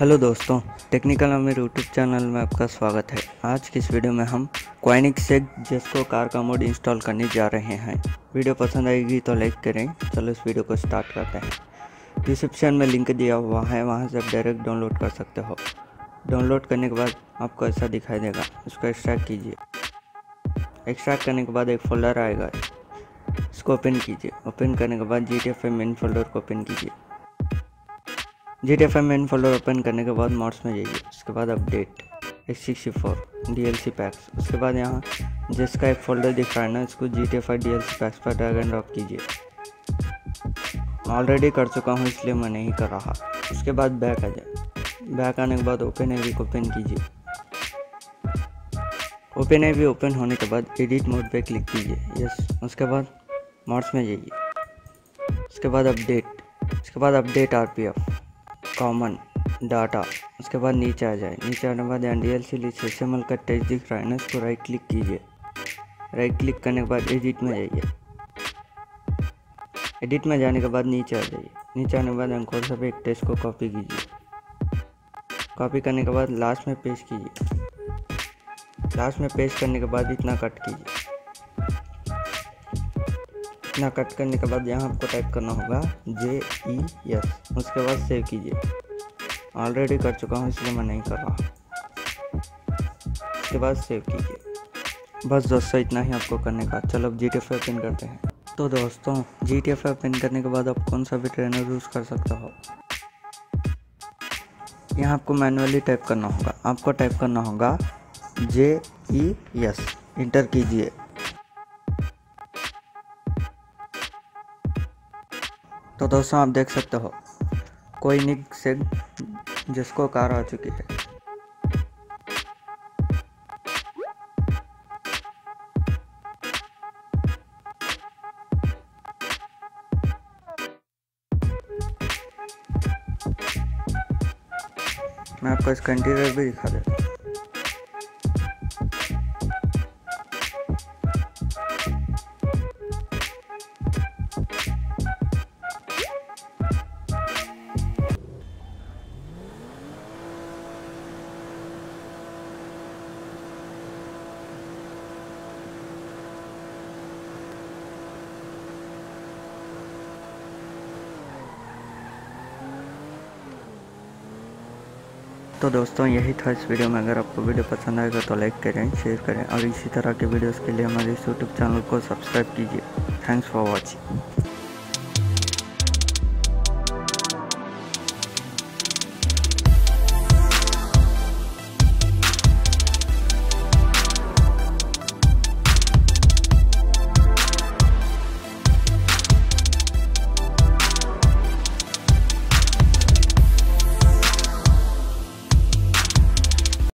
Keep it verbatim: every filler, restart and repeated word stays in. Hello दोस्तों, technical Aamir YouTube channel में आपका स्वागत है। आज की इस वीडियो में हम कोएनिग्सेग जेस्को कार का मोड इंस्टॉल करने जा रहे हैं। वीडियो पसंद आएगी तो लाइक करें। चलो इस वीडियो को स्टार्ट करते हैं। डिस्क्रिप्शन में लिंक दिया हुआ है, वहां से आप डायरेक्ट डाउनलोड कर सकते हो। डाउनलोड करने के बाद आपको ऐसा दिखाई देगा, इसको एक्सट्रैक्ट कीजिए। एक्सट्रैक्ट करने के बाद एक फोल्डर आएगा, इसको ओपन कीजिए। ओपन करने के बाद जीटीएफएमn फोल्डर को ओपन कीजिए। जीटीएफएमn फोल्डर ओपन करने के बाद मॉड्स में जाइए, उसके बाद update H sixty four DLC packs, उसके बाद यहाँ जिसका एक फोल्डर दिख रहा है ना, इसको जीटीएफए डीएलसी पैक्स पर ड्रैग एंड ड्रॉप कीजिए। मैं ऑलरेडी कर चुका हूँ इसलिए मैं नहीं कर रहा। उसके बाद बैक आ जाए। बैक आने के बाद ओपन एवी को ओपन कीजिए। ओपन एवी ओपन होने के बाद एडिट मोड पे क्लिक कीजिए, यस। उसके बाद मॉड्स में जाइए, उसके बाद अपडेट, उसके बाद अपडेट आर कॉमन डाटा, उसके बाद नीचे आ जाए। नीचे आने के बाद एनडीएलसी लिस्ट एचएमएल का टेक्स्ट दिख रहा है ना, इसको राइट क्लिक कीजिए। राइट क्लिक करने के बाद एडिट में जाइए। एडिट में जाने के बाद नीचे आ जाइए। नीचे आने के बाद एंकोर से एक टेक्स्ट को कॉपी कीजिए। कॉपी करने के बाद लास्ट में पेस्ट कीजिए। लास्ट में पेस्ट करने के बाद इतना कट कीजिए। इतना कट करने के बाद यहाँ आपको टाइप करना होगा जे ई एस। उसके बाद सेव कीजिए। ऑलरेडी कर चुका हूँ इसलिए मैं नहीं कर रहा। उसके बाद सेव कीजिए। बस दोस्तों, इतना ही आपको करने का। चलो अब जीटीएफए ओपन करते हैं। तो दोस्तों, जीटीएफए ओपन करने के बाद आप कौन सा भी ट्रेनर यूज़ कर सकते हो। यहाँ आपको मैन्युअली टाइप करना होगा। आपको टाइप करना होगा जे ई एस। इंटर कीजिए। तो दोस्तों, आप देख सकते हो कोएनिग्सेग जेस्को कार आ चुकी है। मैं आपको इसका इंटीरियर भी दिखा देता हूँ। तो दोस्तों, यही था इस वीडियो में। अगर आपको वीडियो पसंद आएगा तो लाइक करें, शेयर करें और इसी तरह के वीडियोस के लिए हमारे यूट्यूब चैनल को सब्सक्राइब कीजिए। Thanks for watching.